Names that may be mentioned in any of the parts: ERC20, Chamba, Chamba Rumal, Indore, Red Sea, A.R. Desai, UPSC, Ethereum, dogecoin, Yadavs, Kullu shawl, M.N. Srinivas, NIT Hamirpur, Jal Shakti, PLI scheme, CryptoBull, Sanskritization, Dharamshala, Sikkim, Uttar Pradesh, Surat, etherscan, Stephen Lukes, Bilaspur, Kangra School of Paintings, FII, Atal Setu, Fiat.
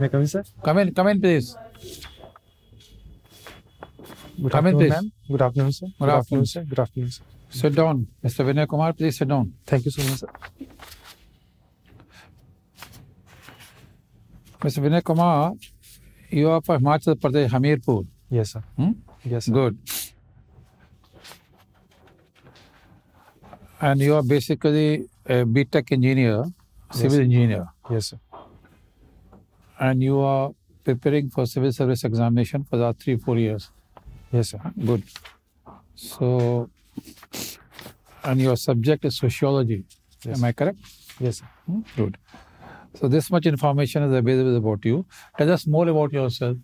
May I come in, sir? Come in, please. Good afternoon, sir. Good afternoon, sir. Sit down. Mr. Vinay Kumar, please sit down. Thank you so much, sir. Mr. Vinay Kumar, you are from Himachal Pradesh, Hamirpur. Yes, sir. Hmm? Yes, sir. Good. And you are basically a B.Tech engineer, civil engineer. Yes, sir. And you are preparing for civil service examination for the last 3-4 years. Yes, sir. Good. So, and your subject is sociology. Yes. Am I correct? Yes, sir. Hmm? Good. So this much information is available about you. Tell us more about yourself.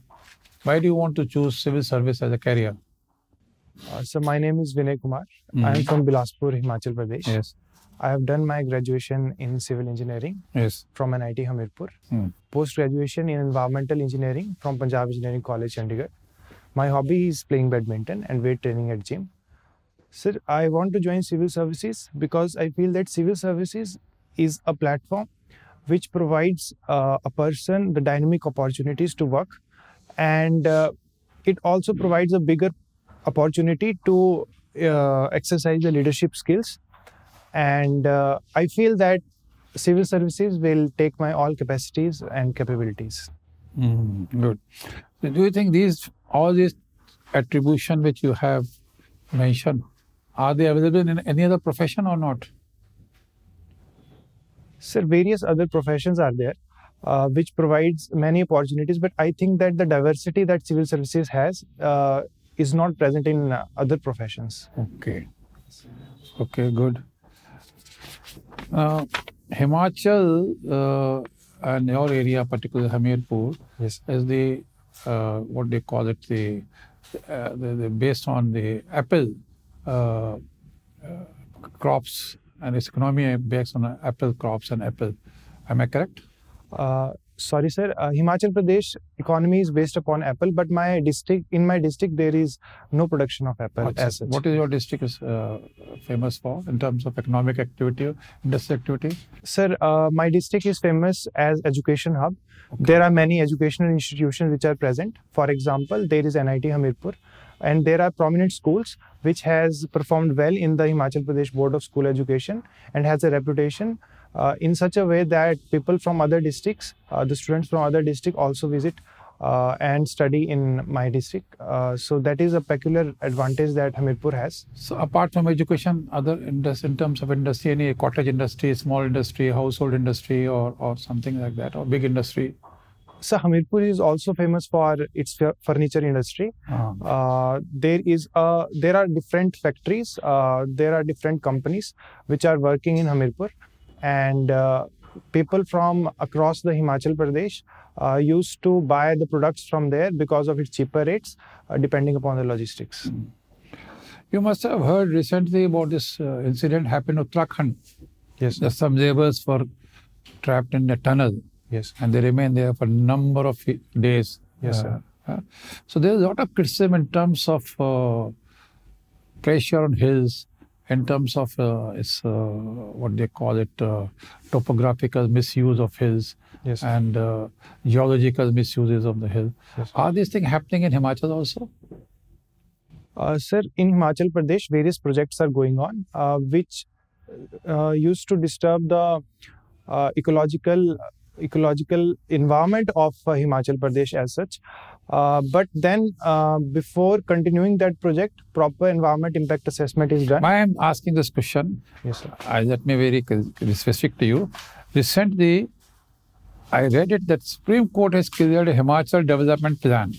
Why do you want to choose civil service as a career? So my name is Vinay Kumar. Mm-hmm. I am from Bilaspur, Himachal Pradesh. Yes. I have done my graduation in civil engineering from NIT Hamirpur. Mm. Post-graduation in environmental engineering from Punjab Engineering College, Chandigarh. My hobby is playing badminton and weight training at gym. Sir, I want to join civil services because I feel that civil services is a platform which provides a person the dynamic opportunities to work, and it also provides a bigger opportunity to exercise the leadership skills. And I feel that civil services will take my all capacities and capabilities. Mm-hmm. Good. So do you think all these attribution which you have mentioned, are they available in any other profession or not? Sir, various other professions are there, which provides many opportunities, but I think that the diversity that civil services has is not present in other professions. Okay. Okay, good. Himachal and your area, particularly Hamirpur, is the, what they call it, the based on the apple crops, and its economy is based on apple crops and apple. Am I correct? Sorry, sir. Himachal Pradesh economy is based upon apple, but my district, in my district, there is no production of apple as such. What is your district is famous for in terms of economic activity, industrial activity? Sir, my district is famous as education hub. Okay. There are many educational institutions which are present. For example, there is NIT Hamirpur, and there are prominent schools which has performed well in the Himachal Pradesh Board of School Education and has a reputation in such a way that people from other districts, the students from other districts also visit and study in my district. So that is a peculiar advantage that Hamirpur has. So apart from education, other industry, in terms of industry, any cottage industry, small industry, household industry, or something like that, or big industry? So Hamirpur is also famous for its furniture industry. There are different factories, there are different companies which are working in Hamirpur, and people from across the Himachal Pradesh used to buy the products from there because of its cheaper rates, depending upon the logistics. Mm. You must have heard recently about this incident happened in Uttarakhand. Yes. There's some laborers were trapped in a tunnel. Yes. And they remain there for a number of days. Yes, sir. So there's a lot of criticism in terms of pressure on hills, in terms of what they call it, topographical misuse of hills, yes, and geological misuses of the hill. Yes, are these things happening in Himachal also? Sir, in Himachal Pradesh, various projects are going on, which used to disturb the ecological environment of Himachal Pradesh as such. But then, before continuing that project, proper environment impact assessment is done. I am asking this question. Yes, sir. That may be very specific to you. Recently, I read it that Supreme Court has cleared a Himachal Development Plan,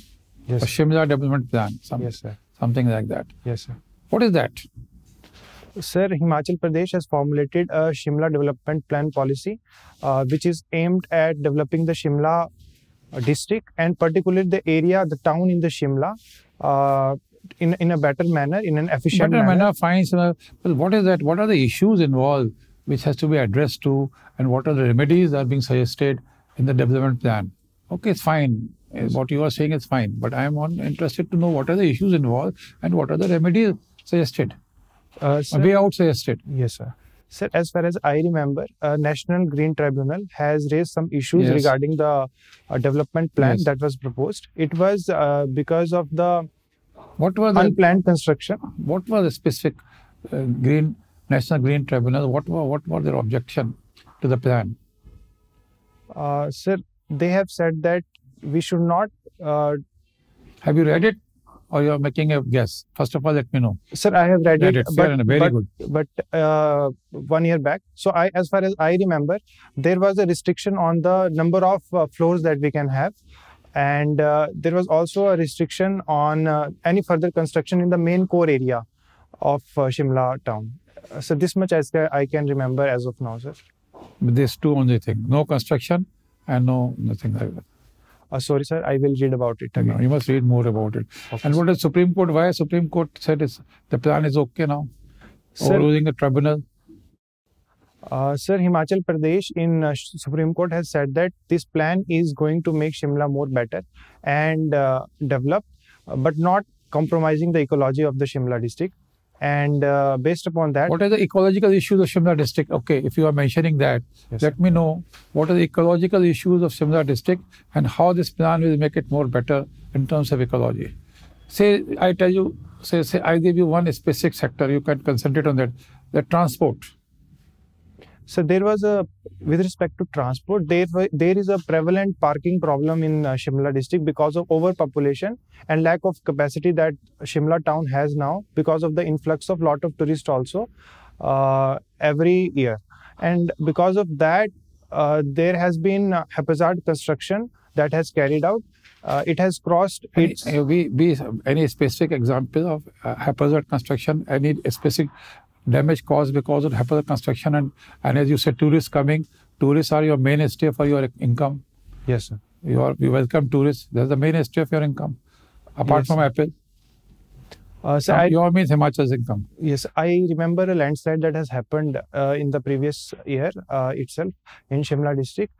yes, or Shimla Development Plan, yes, sir, something like that. Yes, sir. What is that? Sir, Himachal Pradesh has formulated a Shimla Development Plan policy, which is aimed at developing the Shimla district and particularly the area, the town in the Shimla, in a better manner, in an efficient manner. Well, what is that? What are the issues involved which has to be addressed to, and what are the remedies that are being suggested in the development plan? Okay, it's fine. Yes. What you are saying is fine, but I am interested to know what are the issues involved and what are the remedies suggested. Sir, way out suggested. Yes, sir. Sir, as far as I remember, National Green Tribunal has raised some issues regarding the development plan that was proposed. It was because of the unplanned construction. What was the specific National Green Tribunal? What were their objection to the plan? Sir, they have said that we should not. Have you read it? Or you are making a guess? First of all, let me know. Sir, I have read it. But 1 year back. So, as far as I remember, there was a restriction on the number of floors that we can have. And there was also a restriction on any further construction in the main core area of Shimla town. So, this much as I can remember as of now, sir. But there's two only things. No construction and no nothing like that. Sorry, sir, I will read about it again. No, you must read more about it. And what is Supreme Court? Why Supreme Court said the plan is okay now? Overruling the tribunal? Sir, Himachal Pradesh in Supreme Court has said that this plan is going to make Shimla more better and developed, but not compromising the ecology of the Shimla district. And based upon that... What are the ecological issues of Shimla district? Okay, if you are mentioning that, let me know what are the ecological issues of Shimla district and how this plan will make it more better in terms of ecology. Say, I tell you, say I give you one specific sector, you can concentrate on that, the transport. So there was a, with respect to transport, there is a prevalent parking problem in Shimla district because of overpopulation and lack of capacity that Shimla town has now because of the influx of lot of tourists also every year. And because of that, there has been haphazard construction that has carried out. It has crossed its... Any specific example of haphazard construction, any specific damage caused because of haphazard construction and as you said, tourists coming. Tourists are your mainstay for your income. Yes, sir. You welcome tourists. That's the mainstay of your income. Apart from Apple. So your means Himachal's income. Yes, I remember a landslide that has happened in the previous year itself in Shimla district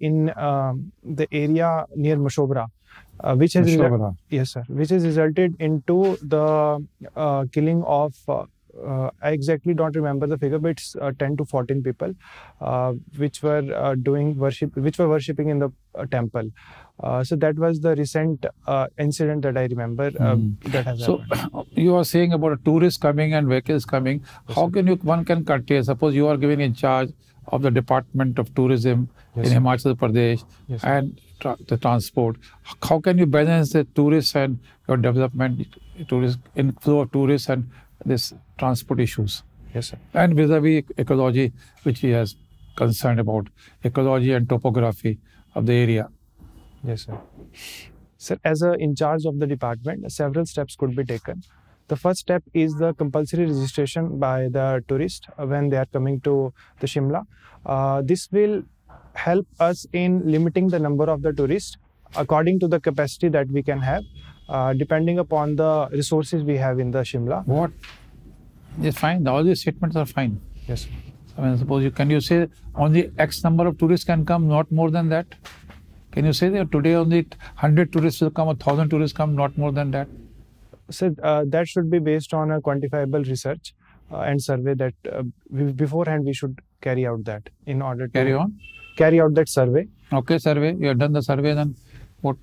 in the area near Mashobra. Which has Mashobra. Yes, sir. Which has resulted into the killing of... I exactly don't remember the figure, but it's 10 to 14 people which were doing worship, which were worshipping in the temple. So that was the recent incident that I remember that has happened. You are saying about a tourist coming and vehicles coming. Yes, how can one can curtail? Suppose you are given in charge of the Department of Tourism in Himachal Pradesh and the transport. How can you balance the tourists and your development, inflow of tourists and this transport issues? Yes, sir. And vis-a-vis ecology, which he has concerned about, ecology and topography of the area. Yes, sir. Sir, as in charge of the department, several steps could be taken. The first step is the compulsory registration by the tourist when they are coming to the Shimla. This will help us in limiting the number of the tourists according to the capacity that we can have. Depending upon the resources we have in the Shimla. What? It's fine. All these statements are fine. Yes. I mean, suppose can you say only X number of tourists can come, not more than that? Can you say that today only 100 tourists will come, 1,000 tourists come, not more than that? So that should be based on a quantifiable research and survey that beforehand we should carry out that in order to... Carry out that survey. Okay, survey. You have done the survey then. What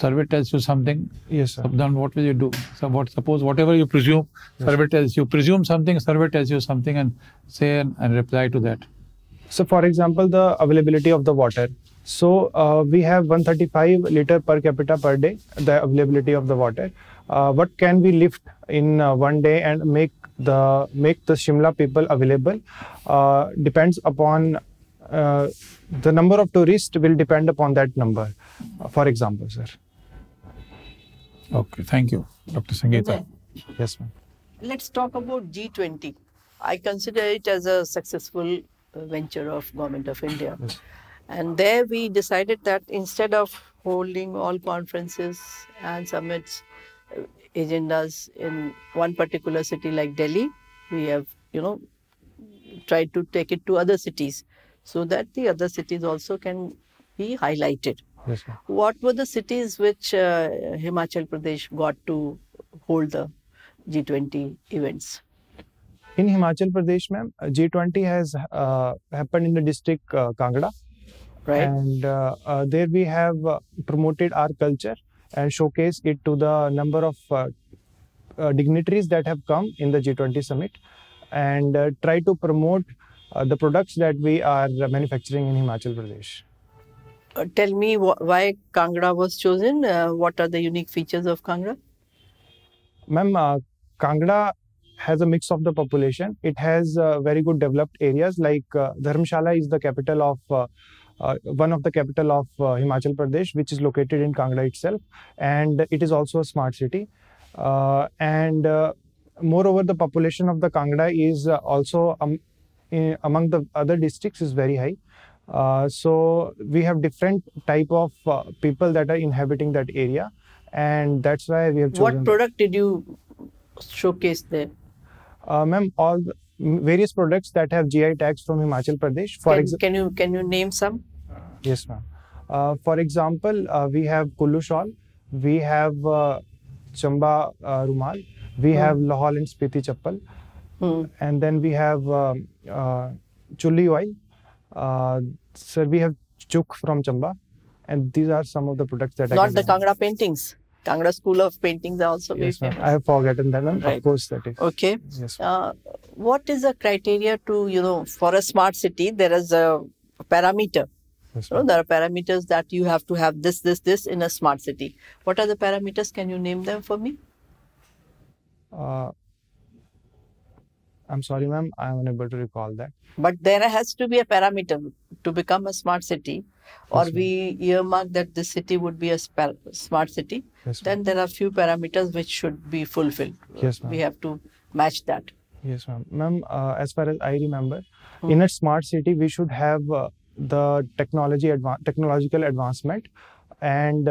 survey tells you something? Yes, sir. Then what will you do? So suppose whatever you presume, survey tells you. Presume something, survey tells you something, and say and reply to that. So, for example, the availability of the water. So we have 135 liter per capita per day. The availability of the water. What can we lift in 1 day and make the Shimla people available depends upon. The number of tourists will depend upon that number, for example, sir. Okay, thank you, Dr. Sangeeta. Yes, ma'am. Let's talk about G20. I consider it as a successful venture of Government of India. Yes. And there we decided that instead of holding all conferences and summits, agendas in one particular city like Delhi, we have, tried to take it to other cities, so that the other cities also can be highlighted. Yes, ma'am. What were the cities which Himachal Pradesh got to hold the G20 events? In Himachal Pradesh, ma'am, G20 has happened in the district Kangra. Right. And there we have promoted our culture and showcased it to the number of dignitaries that have come in the G20 summit, and try to promote the products that we are manufacturing in Himachal Pradesh. Tell me why Kangra was chosen. What are the unique features of Kangra? Ma'am, Kangra has a mix of the population. It has very good developed areas, like Dharamshala is the capital of one of the capital of Himachal Pradesh, which is located in Kangra itself, and it is also a smart city. Moreover, the population of the Kangra is also among the other districts is very high. So we have different type of people that are inhabiting that area, and that's why we have chosen. What product did you showcase there? Ma'am, all the various products that have GI tags from Himachal Pradesh. Can you name some? Yes, ma'am. For example, we have Kullu shawl, we have Chamba Rumal, we have Lahaul and Spiti chappal, and then we have chulli oil. Sir, we have chuk from Chamba, and these are some of the products that Kangra paintings. Kangra School of Paintings are also very famous. I have forgotten that, ma'am. Right. Of course, that is. Okay. Yes, what is the criteria to, you know, for a smart city, there is a parameter. Yes, so there are parameters that you have to have this, this, this in a smart city. What are the parameters? Can you name them for me? I'm sorry, ma'am, I'm unable to recall that. But there has to be a parameter to become a smart city, or yes, we earmark that this city would be a smart city. Yes, then there are few parameters which should be fulfilled. Yes, we have to match that. Yes, ma'am. Ma'am, as far as I remember, in a smart city, we should have the technological advancement and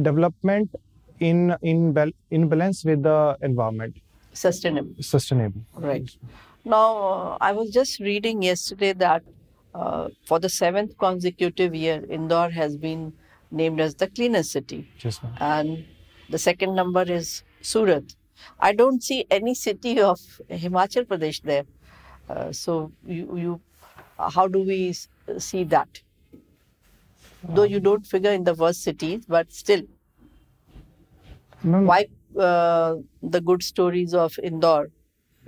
development in balance with the environment. Sustainable. Sustainable. Right. Now, I was just reading yesterday that for the 7th consecutive year, Indore has been named as the cleanest city. Yes, ma'am. And the second number is Surat. I don't see any city of Himachal Pradesh there. So, how do we see that? Though you don't figure in the worst cities, but still, why? The good stories of Indore.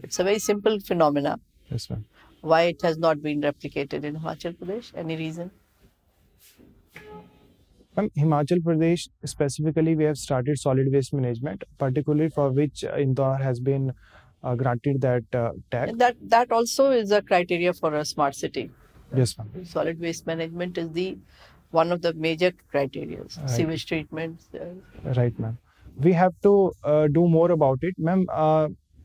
It's a very simple phenomena. Yes, ma'am. Why it has not been replicated in Himachal Pradesh? Any reason? Ma'am, Himachal Pradesh specifically, we have started solid waste management, particularly for which Indore has been granted that tag. And that also is a criteria for a smart city. Yes, ma'am. Solid waste management is the one of the major criteria. Right. Sewage treatment. Right, ma'am. We have to do more about it. Ma'am,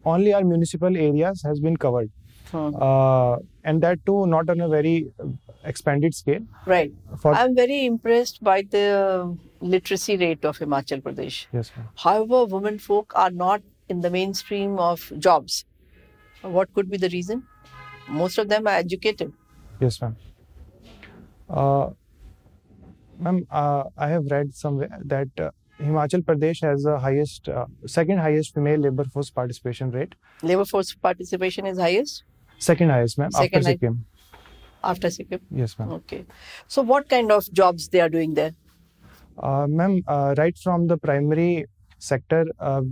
only our municipal areas has been covered. And that too not on a very expanded scale. Right. I'm very impressed by the literacy rate of Himachal Pradesh. Yes, ma'am. However, women folk are not in the mainstream of jobs. What could be the reason? Most of them are educated. Yes, ma'am. Ma'am, I have read somewhere that Himachal Pradesh has the highest, second highest female labour force participation rate. Labour force participation is highest? Second highest, ma'am, after Sikkim. After Sikkim? Yes, ma'am. Okay. So what kind of jobs they are doing there? Ma'am, right from the primary sector,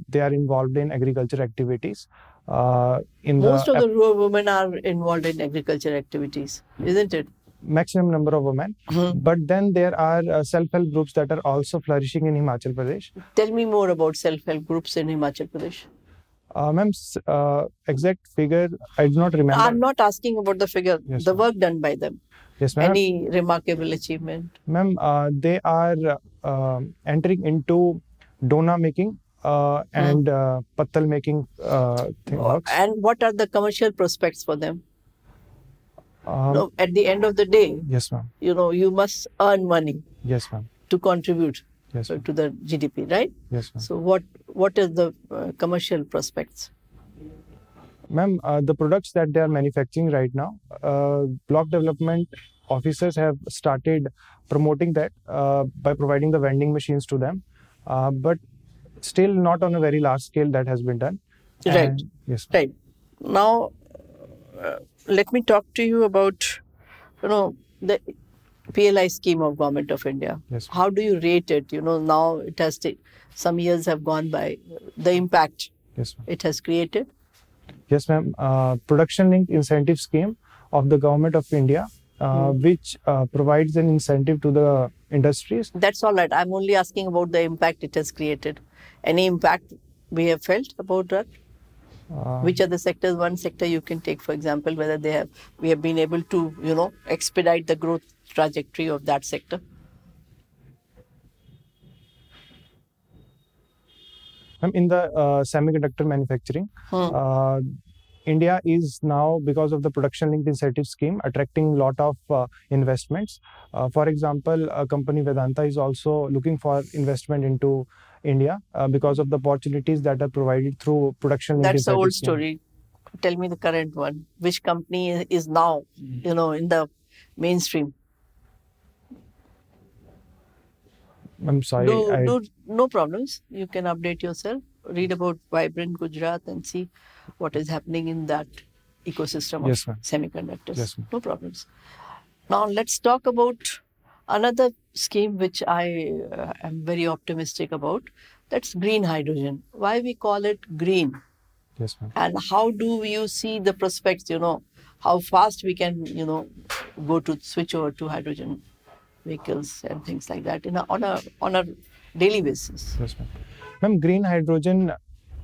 they are involved in agriculture activities. Most of the rural women are involved in agriculture activities, isn't it? Maximum number of women, but then there are self-help groups that are also flourishing in Himachal Pradesh. Tell me more about self-help groups in Himachal Pradesh. Ma'am, exact figure, I do not remember. I'm not asking about the figure, yes, the work done by them. Yes, ma'am. Any remarkable achievement? Ma'am, they are entering into dona making and pattal making works. And what are the commercial prospects for them? No, at the end of the day, yes, ma'am, you know, you must earn money. Yes, ma'am. To contribute, yes, to the GDP, right? Yes, ma'am. So what is the commercial prospects? Ma'am, the products that they are manufacturing right now, block development officers have started promoting that by providing the vending machines to them, but still not on a very large scale that has been done. Right. And, yes, ma'am. Right. Now, let me talk to you about, you know, the PLI scheme of Government of India. Yes. How do you rate it? You know, now it has some years have gone by. The impact it has created. Yes, ma'am. Production linked incentive scheme of the Government of India, which provides an incentive to the industries. That's all right. I'm only asking about the impact it has created. Any impact we have felt about that? Which are the sectors? One sector you can take, for example, whether they have, we have been able to, you know, expedite the growth trajectory of that sector. In the semiconductor manufacturing, India is now, because of the production linked incentive scheme, attracting a lot of investments. For example, a company Vedanta is also looking for investment into India because of the opportunities that are provided through production. That's the old story. Tell me the current one. Which company is now, you know, in the mainstream? I'm sorry. No problems. You can update yourself. Read about Vibrant Gujarat and see what is happening in that ecosystem of semiconductors. Yes, no problems. Now let's talk about another scheme which I am very optimistic about. That's green hydrogen. Why we call it green? Yes, ma'am. And how do you see the prospects, you know, how fast we can, you know, go to switch over to hydrogen vehicles and things like that in a, on a daily basis? Yes, ma'am. Ma'am, green hydrogen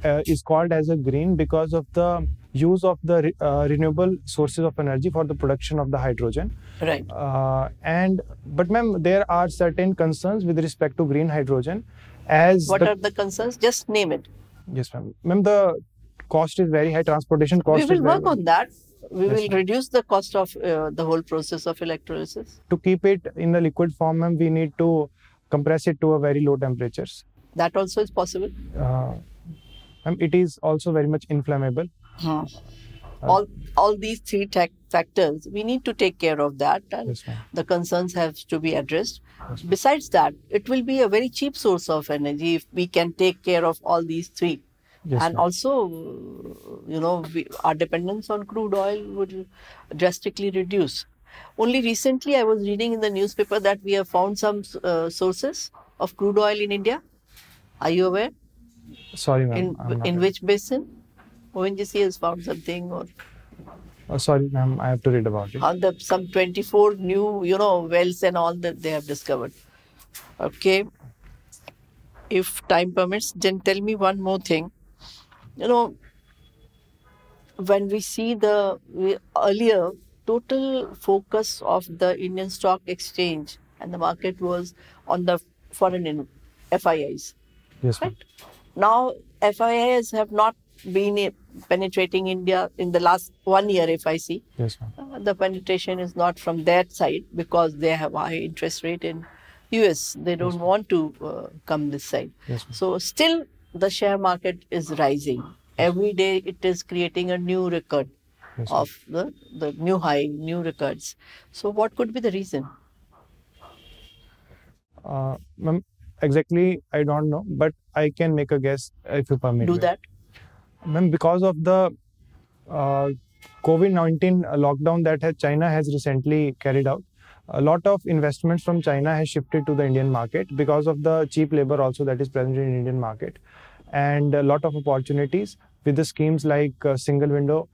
is called as a green because of the use of the renewable sources of energy for the production of the hydrogen. Right. But ma'am, there are certain concerns with respect to green hydrogen. What are the concerns? Just name it. Yes, ma'am. Ma'am, the cost is very high. Transportation cost. We will work on that. We will reduce the cost of the whole process of electrolysis. To keep it in the liquid form, ma'am, we need to compress it to a very low temperatures. That also is possible. It is also very much inflammable. All these three factors, we need to take care of that, and the concerns have to be addressed. Besides that, it will be a very cheap source of energy if we can take care of all these three. And also, you know, our dependence on crude oil would drastically reduce. Only recently I was reading in the newspaper that we have found some sources of crude oil in India. Are you aware? Sorry, ma'am. In which basin? ONGC has found something, or? Oh, sorry, ma'am. I have to read about it. On the some 24 new, you know, wells and all that they have discovered. Okay. If time permits, then tell me one more thing. You know, when we see the earlier total focus of the Indian Stock Exchange and the market was on the foreign FIIs. Yes, right? Now, FIIs have not been penetrating India in the last 1 year, if I see. Yes, the penetration is not from their side because they have high interest rate in US. They don't want to come this side. Yes, so still the share market is rising. Every day it is creating a new record of the new high, new records. So what could be the reason? Ma'am, exactly, I don't know, but I can make a guess if you permit. Do that. Ma'am, because of the COVID-19 lockdown that China has recently carried out, a lot of investments from China has shifted to the Indian market because of the cheap labor also that is present in Indian market. And a lot of opportunities with the schemes like single window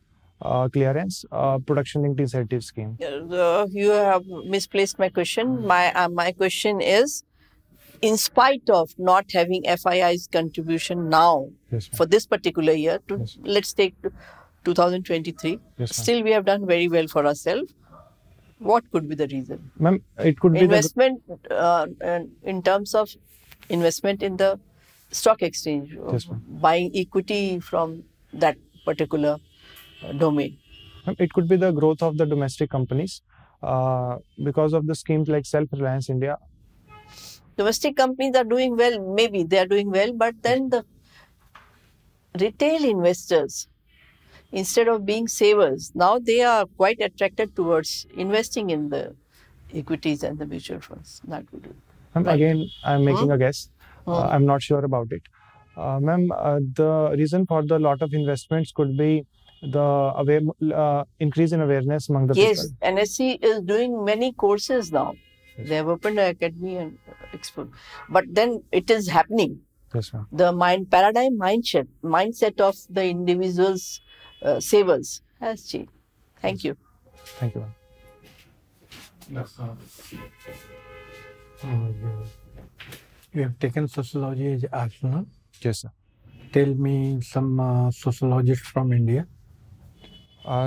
clearance, production linked incentive scheme. You have misplaced my question. My question is, in spite of not having FII's contribution now for this particular year, to, let's take 2023, still we have done very well for ourselves. What could be the reason? Ma'am, it could be investment in terms of investment in the stock exchange, buying equity from that particular domain. It could be the growth of the domestic companies because of the schemes like Self-Reliance India. Domestic companies are doing well, maybe they are doing well, but then the retail investors, instead of being savers, now they are quite attracted towards investing in the equities and the mutual funds. That would do. Right. Again, I'm making a guess. I'm not sure about it. Ma'am, the reason for the lot of investments could be the increase in awareness among the people. Yes, NSE is doing many courses now. Yes. They have opened an academy and expert. But then it is happening. Yes, ma'am. The mindset of the individuals, savers has changed. Thank you. Thank you, ma'am. Yes, you have taken sociology as optional. Yes, sir. Tell me some sociologists from India.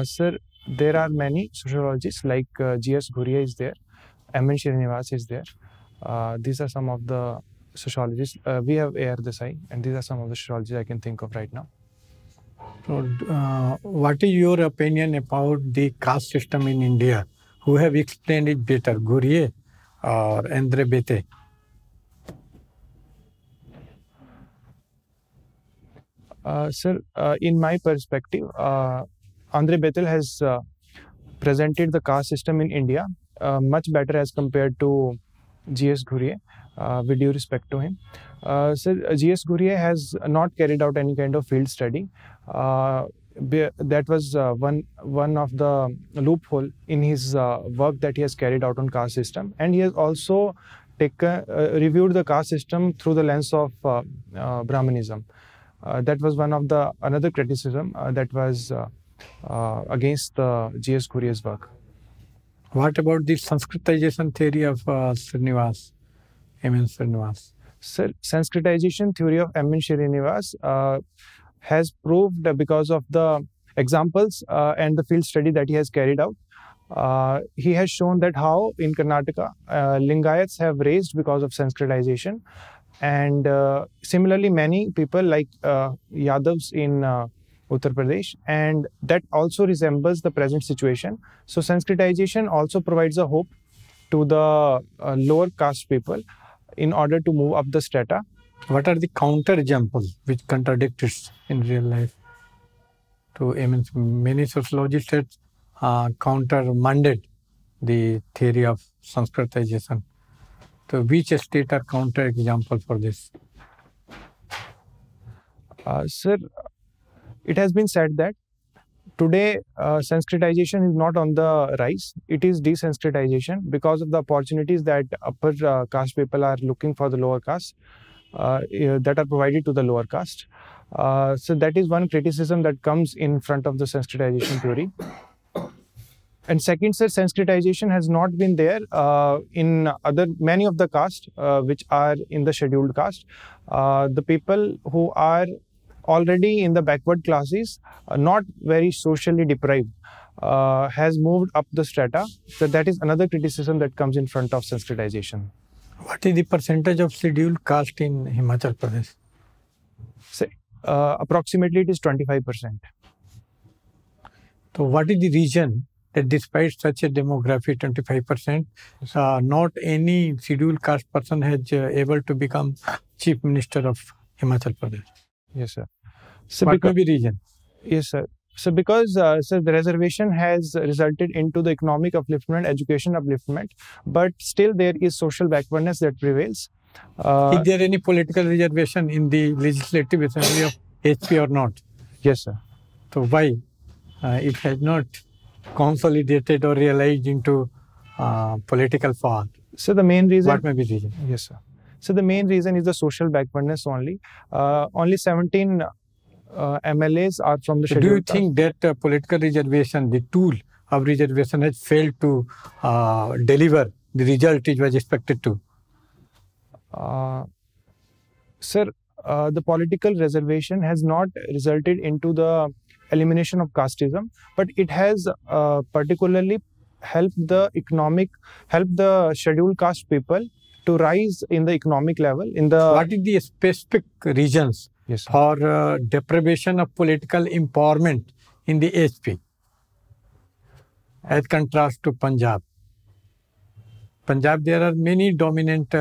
Sir, there are many sociologists like G.S. Ghurye is there, M.N. Srinivas is there. These are some of the sociologists. We have A.R. Desai, and these are some of the sociologists I can think of right now. So, what is your opinion about the caste system in India? Who have explained it better, Ghurye or Andre Beteille? Sir, in my perspective, Andre Beteille has presented the caste system in India much better as compared to G.S. Ghurye, with due respect to him. Sir, G.S. Ghurye has not carried out any kind of field study. That was one of the loophole in his work that he has carried out on caste system, and he has also reviewed the caste system through the lens of Brahmanism. That was one of the another criticism that was against the G.S. Ghurye's work. What about the Sanskritization theory of M.N. Srinivas? Sir, Sanskritization theory of M.N. Srinivas has proved because of the examples and the field study that he has carried out. He has shown that how in Karnataka, Lingayats have raised because of Sanskritization. And similarly, many people like Yadavs in Uttar Pradesh, and that also resembles the present situation. So Sanskritization also provides a hope to the lower caste people in order to move up the strata. What are the counter-examples which contradict it in real life? Many sociologists had counter-mandate the theory of Sanskritization. So which state are counter-example for this? Sir, it has been said that today Sanskritization is not on the rise. It is desanskritization because of the opportunities that upper caste people are looking for the lower caste, that are provided to the lower caste. So that is one criticism that comes in front of the Sanskritization theory. And second, sir, Sanskritization has not been there in many of the castes which are in the scheduled caste. The people who are already in the backward classes, not very socially deprived, has moved up the strata. So that is another criticism that comes in front of Sanskritization. What is the percentage of scheduled caste in Himachal Pradesh? Say, approximately it is 25%. So what is the reason that despite such a demography, 25%, not any scheduled caste person has able to become Chief Minister of Himachal Pradesh? Yes, sir. So what may be reason? Yes, sir. So because sir, the reservation has resulted into the economic upliftment, education upliftment, but still there is social backwardness that prevails. Is there any political reservation in the Legislative Assembly of HP or not? Yes, sir. So why it has not consolidated or realized into political power? So the main reason... What may be reason? Yes, sir. So the main reason is the social backwardness only. Only 17 MLAs are from the scheduled. Do you think that political reservation, the tool of reservation, has failed to deliver the result it was expected to? Sir, the political reservation has not resulted into the elimination of casteism, but it has particularly helped the scheduled caste people to rise in the economic level. What is the specific reasons? Yes, for deprivation of political empowerment in the HP as contrast to Punjab? Punjab, there are many dominant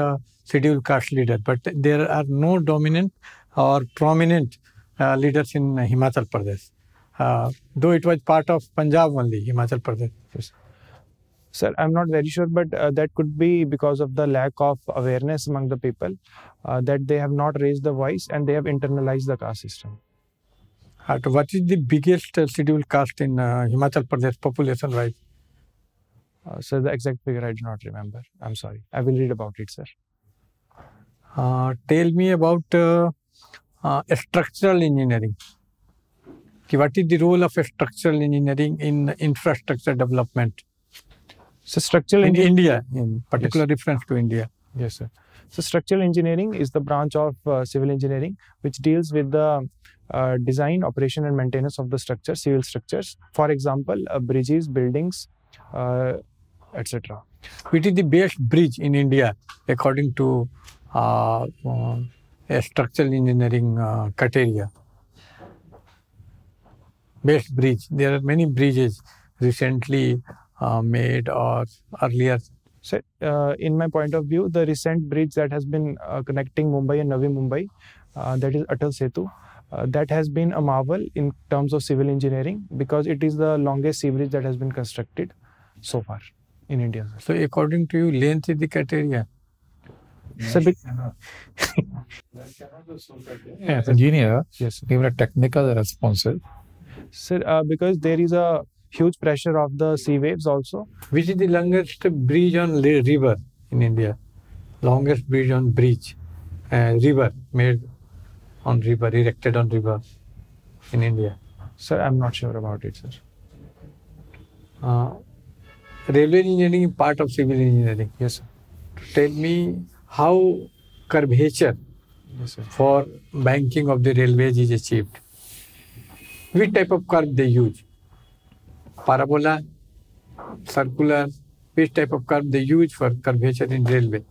scheduled caste leaders, but there are no dominant or prominent leaders in Himachal Pradesh, though it was part of Punjab only, Himachal Pradesh. Yes. Sir, I'm not very sure, but that could be because of the lack of awareness among the people that they have not raised the voice and they have internalized the caste system. What is the biggest scheduled caste in Himachal Pradesh population-wise? Sir, the exact figure I do not remember. I'm sorry. I will read about it, sir. Tell me about structural engineering. Okay, what is the role of structural engineering in infrastructure development? So structural in India, in particular reference to India. Yes, sir. So structural engineering is the branch of civil engineering which deals with the design, operation and maintenance of the structure, civil structures. For example, bridges, buildings, etc. Which is the best bridge in India according to structural engineering criteria? Best bridge. There are many bridges recently made or earlier. So, in my point of view, the recent bridge that has been connecting Mumbai and Navi Mumbai, that is Atal Setu, that has been a marvel in terms of civil engineering because it is the longest sea bridge that has been constructed so far in India. So, according to you, length is the criteria? Yes. So, yes, engineer, yes, give a technical responses. Sir, because there is a huge pressure of the sea waves also. Which is the longest bridge on river in India? Longest bridge on bridge, river, made on river, erected on river in India. Sir, I'm not sure about it, sir. Railway engineering is part of civil engineering. Yes, sir. Tell me how curvature, yes, sir, for banking of the railways is achieved. Which type of curve they use? Parabola, circular, which type of curve they use for curvature in railway?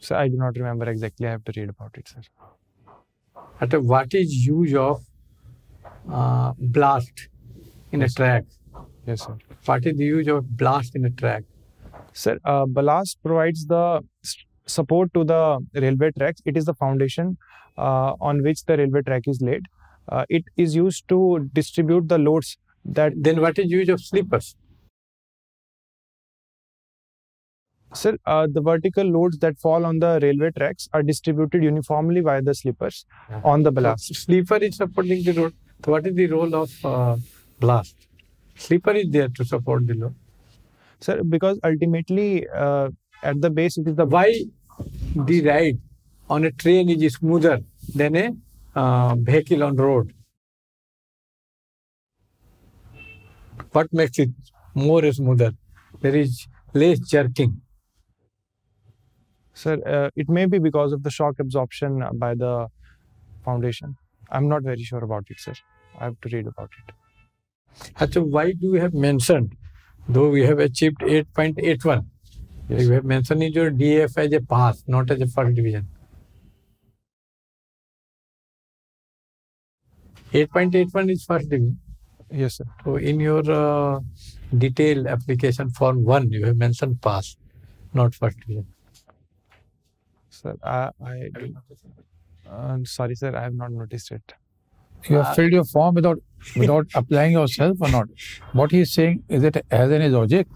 So I do not remember exactly. I have to read about it, sir. At what is use of blast in, yes, a track? Yes, sir. What is the use of blast in a track? Sir, blast provides the support to the railway tracks. It is the foundation on which the railway track is laid. It is used to distribute the loads. That then what is use of sleepers? Sir, the vertical loads that fall on the railway tracks are distributed uniformly by the sleepers, yeah, on the blast. So, sleeper is supporting the load. So what is the role of blast? Sleeper is there to support the load. Sir, because ultimately at the base it is the... Why the ride on a train is smoother than a vehicle on road? What makes it more smoother? There is less jerking. Sir, it may be because of the shock absorption by the foundation. I'm not very sure about it, sir. I have to read about it. Achha, why do you have mentioned, though we have achieved 8.81, yes, you have mentioned your DF as a pass, not as a first division. 8.81 is first degree. Yes, sir. So in your detailed application form 1, you have mentioned pass, not first degree. Sir, I'm sorry, sir, I have not noticed it. You have filled your form without applying yourself or not? What he is saying is that as in his logic,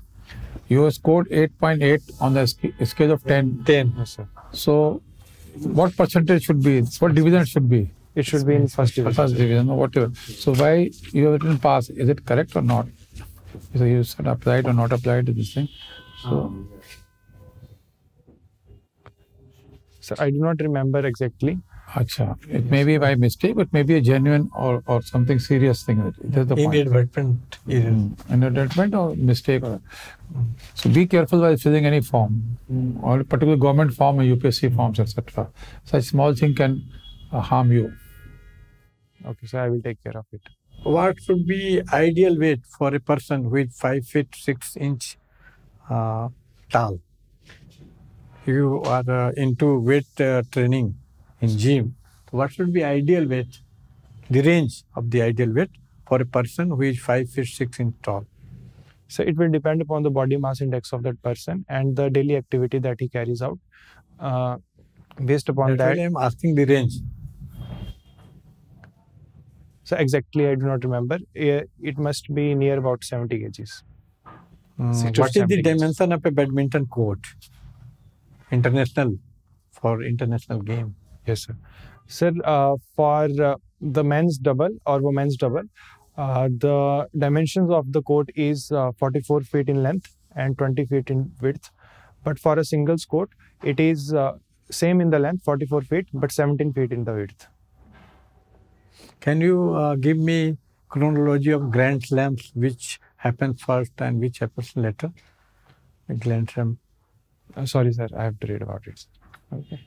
you have scored 8.8 on the scale of 10. 10. Yes, sir. So what percentage should be? What division should be? It should be in first division. First division or whatever. So why you have written pass? Is it correct or not? So you said applied or not applied to this thing. So, sir, I do not remember exactly. Achha. It may be by mistake, but maybe a genuine or something serious thing. That's the point. Inadvertent. Inadvertent or mistake. So be careful while filling any form, or particular government form or UPSC forms, etc. Such small thing can harm you. Okay, so I will take care of it. What should be ideal weight for a person with 5 feet 6 inch tall? You are into weight training in gym. What should be ideal weight? The range of the ideal weight for a person who is 5 feet 6 inch tall. So it will depend upon the body mass index of that person and the daily activity that he carries out. Based upon that, I am asking the range. So exactly, I do not remember. It must be near about 70 kgs. What is the dimension of a badminton court? International, for international game. Yes, sir. Sir, for the men's double or women's double. The dimensions of the court is 44 feet in length and 20 feet in width. But for a singles court, it is same in the length, 44 feet, but 17 feet in the width. Can you give me chronology of Grand Slams, which happens first and which happens later? Grand Slam. Sorry, sir, I have to read about it. Okay.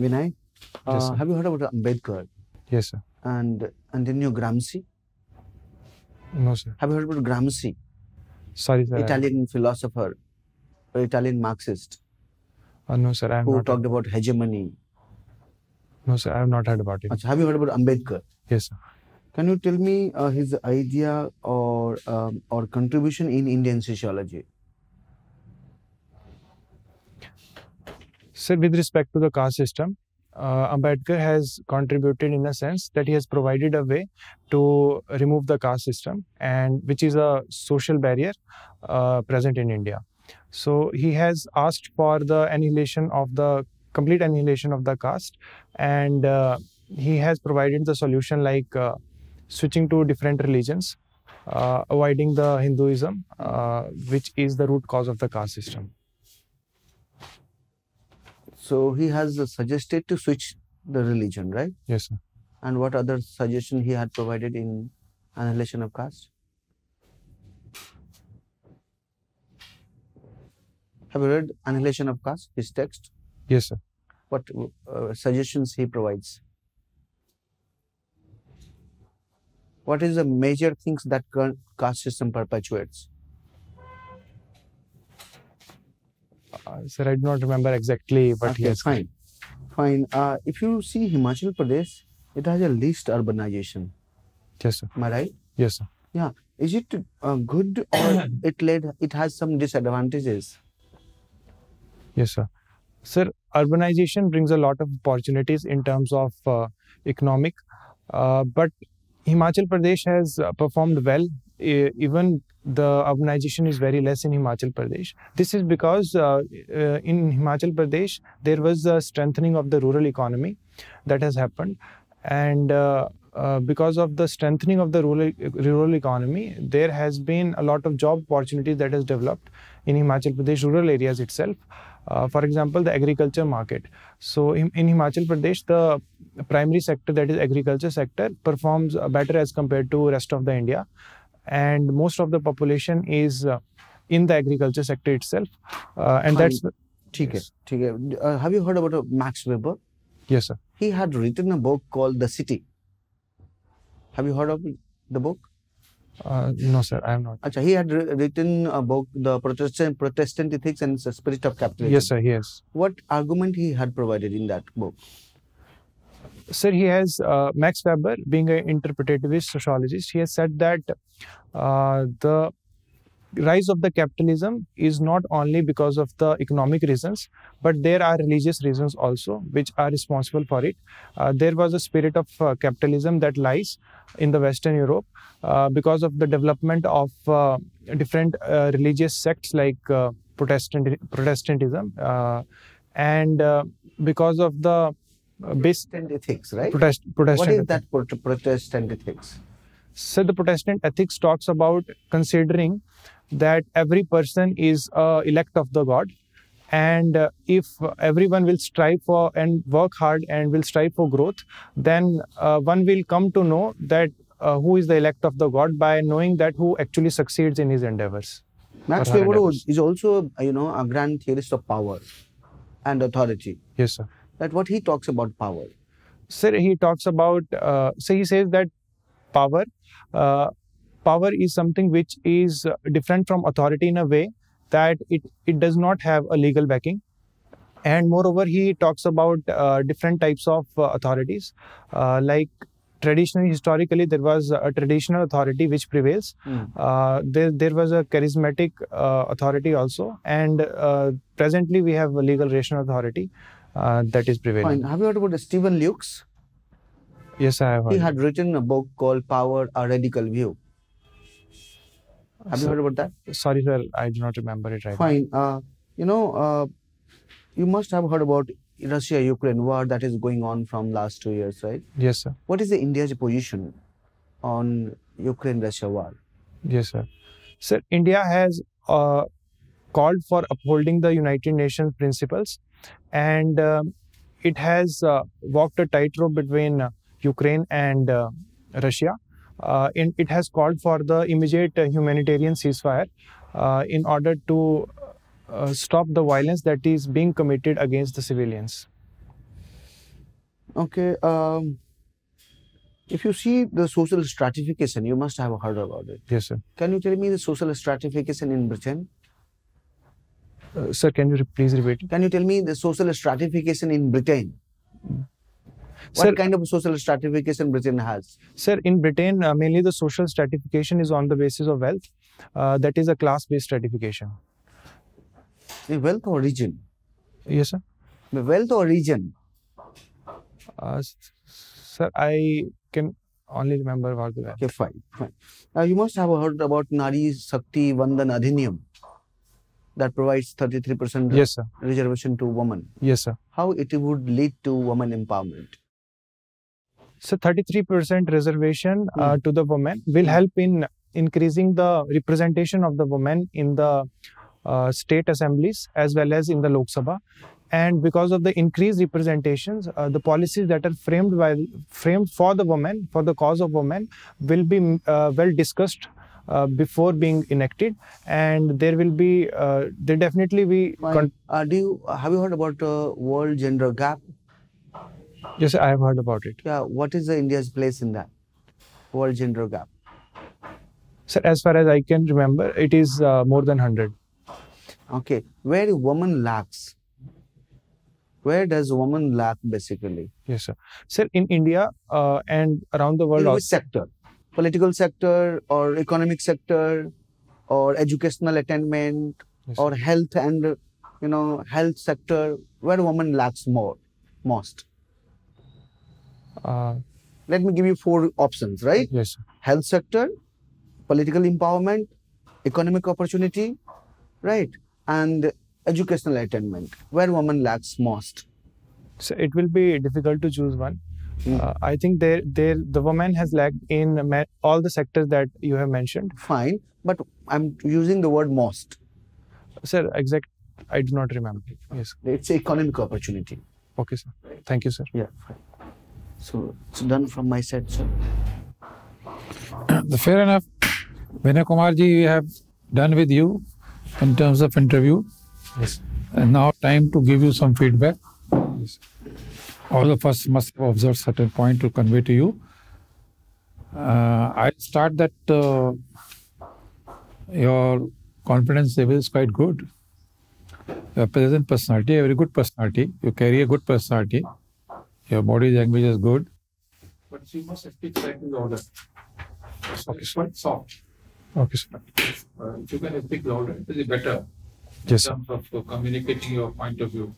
Vinay, yes, have you heard about Ambedkar? Yes, sir. And then you Gramsci? No, sir. Have you heard about Gramsci? Sorry, sir. Italian philosopher, or Italian Marxist. No, sir, I have not. Who talked about hegemony. No, sir, I have not heard about it. Achha, have you heard about Ambedkar? Yes, sir. Can you tell me his idea or contribution in Indian sociology? Sir, with respect to the caste system, Ambedkar has contributed in a sense that he has provided a way to remove the caste system, and which is a social barrier present in India. So he has asked for the annihilation of the complete annihilation of the caste, and he has provided the solution like switching to different religions, avoiding the Hinduism, which is the root cause of the caste system. So he has suggested to switch the religion, right? Yes, sir. And what other suggestion he had provided in annihilation of caste? Have you read Annihilation of Caste, his text? Yes, sir. What suggestions he provides? What is the major things that current caste system perpetuates? Sir, I do not remember exactly, but okay, yes. Fine. Fine. If you see Himachal Pradesh, it has a least urbanization. Yes, sir. Am I right? Yes, sir. Yeah. Is it good or it has some disadvantages? Yes, sir. Sir, urbanization brings a lot of opportunities in terms of economic, but Himachal Pradesh has performed well. Even the urbanization is very less in Himachal Pradesh. This is because in Himachal Pradesh, there was a strengthening of the rural economy that has happened. And because of the strengthening of the rural economy, there has been a lot of job opportunities that has developed in Himachal Pradesh rural areas itself. For example, the agriculture market. So in Himachal Pradesh, the primary sector, that is agriculture sector, performs better as compared to rest of the India. And most of the population is in the agriculture sector itself. And that's... Yes. Have you heard about Max Weber? Yes, sir. He had written a book called The City. Have you heard of the book? No, sir, I have not. Achha, he had written a book, The Protestant Ethics and the Spirit of Capitalism. Yes, sir, yes. What argument he had provided in that book? Sir, he has, Max Weber, being an interpretativist sociologist, he has said that the rise of the capitalism is not only because of the economic reasons, but there are religious reasons also, which are responsible for it. There was a spirit of capitalism that lies in the Western Europe because of the development of different religious sects like Protestantism and because of the Protestant ethics, right? Protestant ethics. What is that Protestant ethics? So the Protestant ethics talks about considering that every person is elect of the God, and if everyone will strive for and work hard and will strive for growth, then one will come to know that who is the elect of the God by knowing that who actually succeeds in his endeavors. Max Weber is also, you know, a grand theorist of power and authority. Yes, sir. That what he talks about power. Sir, he talks about, so he says that power. Power is something which is different from authority in a way that it does not have a legal backing. And moreover, he talks about different types of authorities. Like traditionally, historically, there was a traditional authority which prevails. Mm. There was a charismatic authority also. And presently, we have a legal rational authority that is prevailing. Fine. Have you heard about Stephen Lukes? Yes, I have heard. He had written a book called Power, A Radical View. Have you heard about that? Sorry, sir. I do not remember it right now. Fine. You know, you must have heard about Russia-Ukraine war that is going on from last 2 years, right? Yes, sir. What is the India's position on Ukraine-Russia war? Yes, sir. Sir, India has called for upholding the United Nations principles, and it has walked a tightrope between Ukraine and Russia. It has called for the immediate humanitarian ceasefire in order to stop the violence that is being committed against the civilians. Okay. If you see the social stratification, you must have heard about it. Yes, sir. Can you tell me the social stratification in Britain? Sir, can you please repeat it? Can you tell me the social stratification in Britain? What sir, kind of social stratification Britain has? Sir, in Britain, mainly the social stratification is on the basis of wealth. That is a class-based stratification. The wealth or region? Yes, sir. The wealth or region? Sir, I can only remember about the wealth. Okay, fine, fine. You must have heard about Nari Shakti Vandan Adhiniyam that provides 33% yes, sir, reservation to women. Yes, sir. How it would lead to women empowerment? So 33% reservation to the women will help in increasing the representation of the women in the state assemblies as well as in the Lok Sabha. And because of the increased representations, the policies that are framed for the women, for the cause of women, will be well discussed before being enacted, and there will be, there definitely be... have you heard about world gender gap? Yes, I have heard about it. Yeah, what is India's place in that world gender gap? Sir, as far as I can remember, it is more than 100. Okay, where woman lacks? Where does woman lack basically? Yes, sir. Sir, in India and around the world... In which sector? Political sector or economic sector or educational attainment, yes, or health and, you know, health sector, where woman lacks most? Let me give you 4 options, right? Yes, sir. Health sector, political empowerment, economic opportunity, right? And educational attainment, where woman lacks most. So it will be difficult to choose one. I think the woman has lagged in all the sectors that you have mentioned. Fine, but I'm using the word most. Sir, exact, I do not remember. Yes. It's economic opportunity. Okay, sir. Thank you, sir. Yeah, fine. So it's done from my side, sir. Fair enough. Vinay Kumar ji, we have done with you in terms of interview. Yes. And now time to give you some feedback. Yes. All of us must observe certain point to convey to you. I'll start that your confidence level is quite good. Your present personality, a very good personality. You carry a good personality. Your body language is good. But she must speak back in the order. So okay, it's quite soft. Okay, sir. If you can speak louder, it will be better. Yes, in terms of communicating your point of view.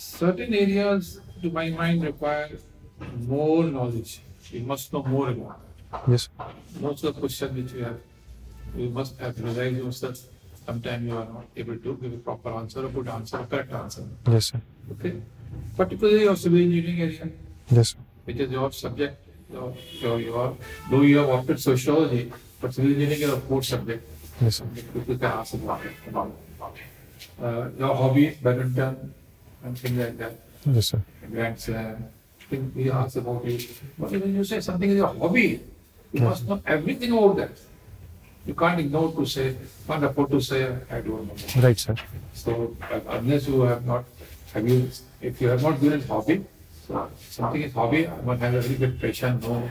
Certain areas, to my mind, require more knowledge. You must know more about it. Yes. Most of the questions which you have, you must have realized yourself. Sometimes you are not able to give a proper answer, a good answer, a correct answer. Yes, sir. Okay. Particularly your civil engineering area. Yes, sir. Which is your subject. Though you have opted sociology, but civil engineering is a core subject. Yes, sir. People can ask about it. Your hobby, badminton, and things like that. Yes, sir. Grandson, things we ask about you. But when you say something is your hobby, you must know everything about that. You can't ignore to say, can't afford to say, I don't know. Right, sir. So, unless you have not, if you have not given it hobby, so something is hobby, I must have a little bit passion, know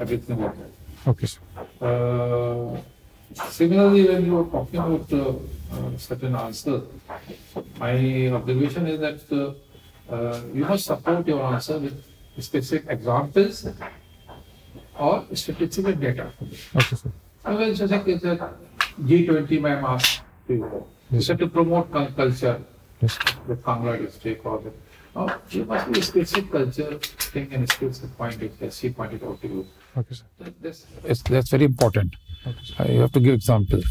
everything about that. Okay, sir. Similarly, when you were talking about certain answers, my observation is that you must support your answer with specific examples or statistical data. Okay, sir. I mean, so like it's a G20, my master. Yes. You have to promote culture, yes, the Kangra district or the. Now, you must be a specific culture thing and skills point it, as he pointed out to you. Okay, sir. That's very important. Okay, you have to give examples.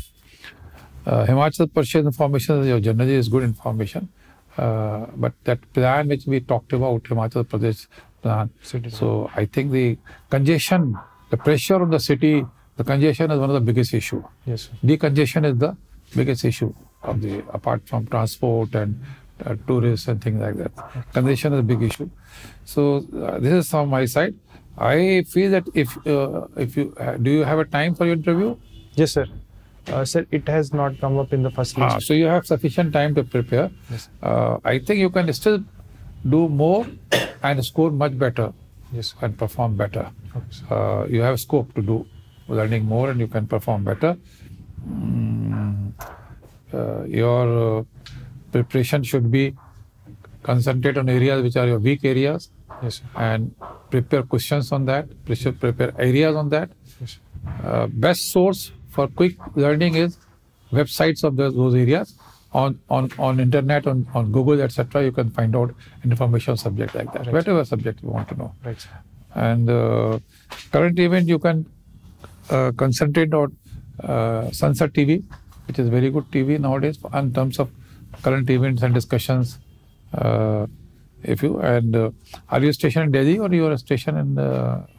Himachal Pradesh information is generally is good information, but that plan which we talked about, Himachal Pradesh plan, so I think the congestion, the pressure on the city, the congestion is one of the biggest issue. Yes, sir. Decongestion is the biggest issue of the, apart from transport and tourists and things like that. Congestion is a big issue. So this is from my side. I feel that if you do you have a time for your interview? Yes, sir. Sir, it has not come up in the first list. So you have sufficient time to prepare. Yes. I think you can still do more and score much better. Yes. And perform better. Okay, you have scope to do learning more, and you can perform better. Your preparation should be concentrate on areas which are your weak areas. Yes, sir. And prepare questions on that. Prepare areas on that. Yes, sir. Best source for quick learning is websites of those areas on internet, on Google, etc. You can find out information subject like that, right, whatever subject you want to know. Right, sir. And current event you can concentrate on Sunset TV, which is very good TV nowadays in terms of current events and discussions. If you and are you stationed in Delhi or you are stationed in?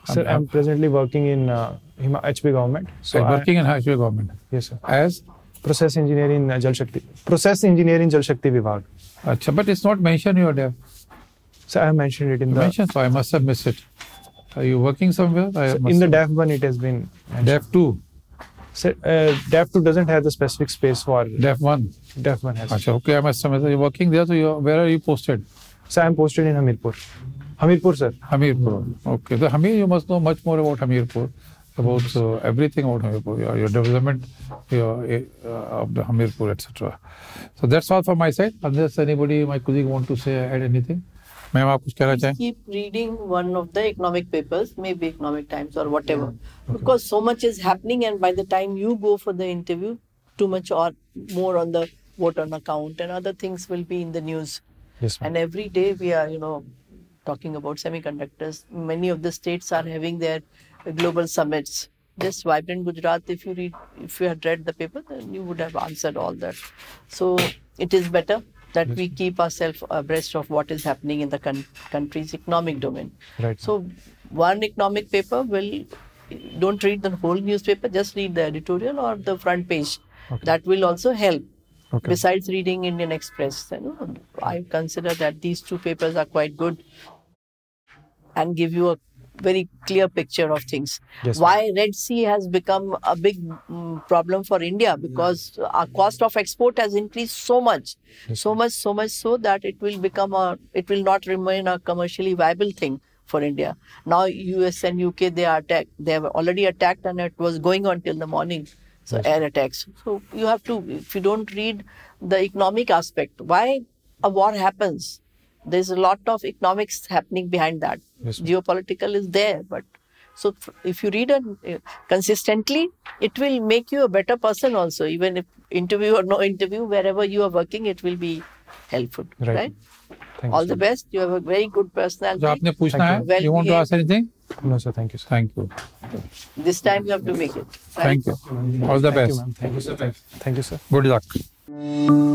Sir, I'm presently working in HP government. So working in HP government. Yes, sir. As process engineer in Jal Shakti. Process engineer in Jal Shakti Vibhag. Achha, but it's not mentioned here, there. Sir, I have mentioned it in you the. Mentioned, so I must have missed it. Are you working somewhere? Sir, in the DAF 1, it has been mentioned. DAF 2. Sir, DAF 2 doesn't have the specific space for. DAF 1. DAF 1 has. Achha, okay, I must have missed it. You're working there, so you, where are you posted? Sir, I am posted in Hamirpur. Hamirpur, sir. Hamirpur. Okay. So, Hamir, you must know much more about Hamirpur, about everything about Hamirpur, your development of the Hamirpur, etc. So, that's all from my side. Unless anybody, my colleague, want to say, add anything? Ma'am, aap kuch kehna chahiye? Keep reading one of the economic papers, maybe Economic Times or whatever. Okay. Because so much is happening, and by the time you go for the interview, too much or more on the vote on account and other things will be in the news. Yes, and every day we are, you know, talking about semiconductors. Many of the states are having their global summits. This Vibrant Gujarat, if you read, if you had read the paper, then you would have answered all that. So it is better that we keep ourselves abreast of what is happening in the country's economic domain. Right. So one economic paper will, don't read the whole newspaper, just read the editorial or the front page. Okay. That will also help. Okay. Besides reading Indian Express, you know, I consider that these two papers are quite good and give you a very clear picture of things. Yes, why Red Sea has become a big problem for India, because our cost of export has increased so much, yes, so much so that it will become a, it will not remain a commercially viable thing for India. Now US and UK, they are attacked, they have already attacked, and it was going on till the morning. So yes, air attacks. So you have to, if you don't read the economic aspect, why a war happens, there's a lot of economics happening behind that. Yes, geopolitical is there, but so if you read it consistently, it will make you a better person also, even if interview or no interview, wherever you are working, it will be helpful. Right. Right? Thank all you, the best. You have a very good personality. You want to ask anything? No, sir. Thank you, sir. Thank you. This time you have to make it. Right? Thank you. All the best. Thank you, sir. Good luck.